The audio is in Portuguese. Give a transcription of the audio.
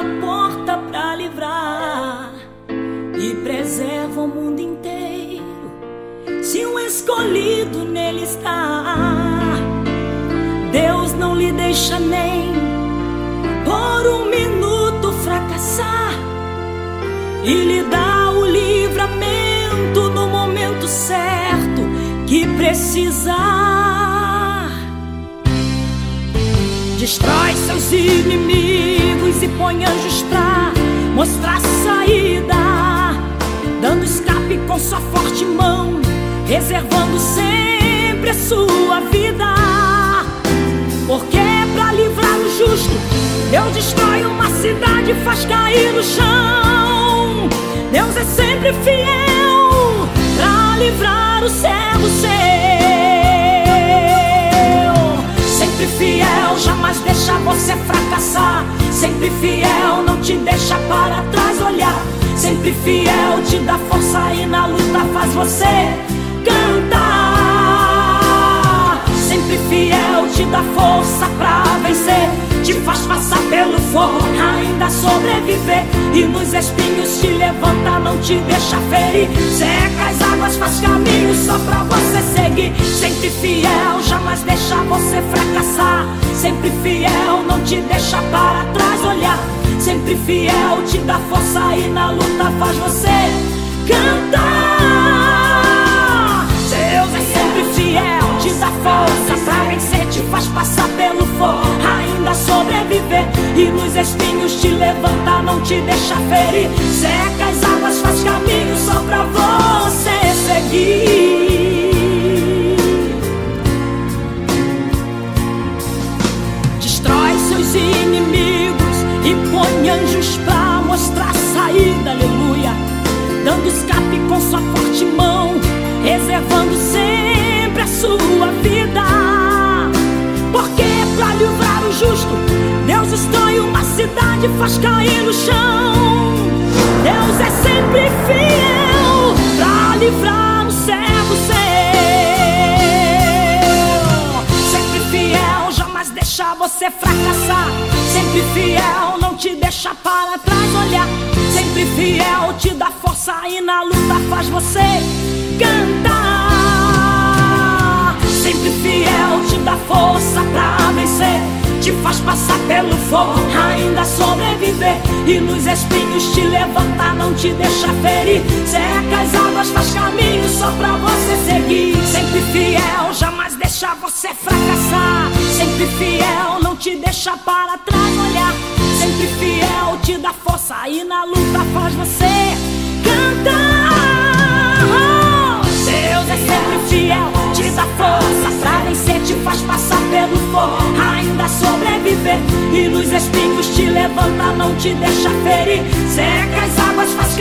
uma porta pra livrar e preserva o mundo inteiro, se um escolhido nele está. Deus não lhe deixa nem por um minuto fracassar e lhe dá o livramento no momento certo que precisar. Destrói seus inimigos e põe anjos pra mostrar saída, dando escape com sua forte mão, reservando sempre a sua vida. Porque pra livrar o justo, Deus destrói uma cidade e faz cair no chão. Deus é sempre fiel pra livrar o servo seu. Sempre fiel, jamais deixa você fracassar. Sempre fiel, não te deixa para trás olhar. Sempre fiel, te dá força e na luta faz você cantar. Sempre fiel, te dá força pra vencer, te faz passar pelo fogo, ainda sobreviver. E nos espinhos te levanta, não te deixa ferir. Seca as águas, faz caminho só pra você seguir. Sempre fiel, jamais deixa você fracassar. Sempre fiel, não te deixa para trás olhar. Sempre fiel, te dá força e na luta faz você cantar. Deus é sempre fiel, te dá força pra vencer, te faz passar pelo fogo, ainda sobreviver. E nos espinhos te levanta, não te deixa ferir. Seca as águas, faz caminho só pra você seguir. Destrói seus inimigos e põe anjos pra mostrar saída, aleluia, dando escape com sua forte mão, reservando sempre a sua vida. Porque pra livrar o justo, Deus destrói uma cidade e faz cair no chão. Deus é sempre fiel pra livrar o servo seu. Sempre fiel, jamais deixa você fracassar. Sempre fiel, não te deixa para trás olhar. Sempre fiel, te dá força e na luta faz você cantar. Sempre fiel, te dá força pra vencer, te faz passar pelo fogo, ainda sobreviver. E nos espinhos te levanta, não te deixa ferir. Seca as águas, faz caminho só pra você seguir. Sempre fiel, jamais deixa você fracassar. Sempre fiel, não te deixa para trás olhar. Sempre fiel, te dá força e na luta faz você cantar. Deus é sempre fiel, te dá força pra vencer, te faz passar pelo fogo, ainda sobreviver. E nos espinhos te levanta, não te deixa ferir. Seca as águas, faz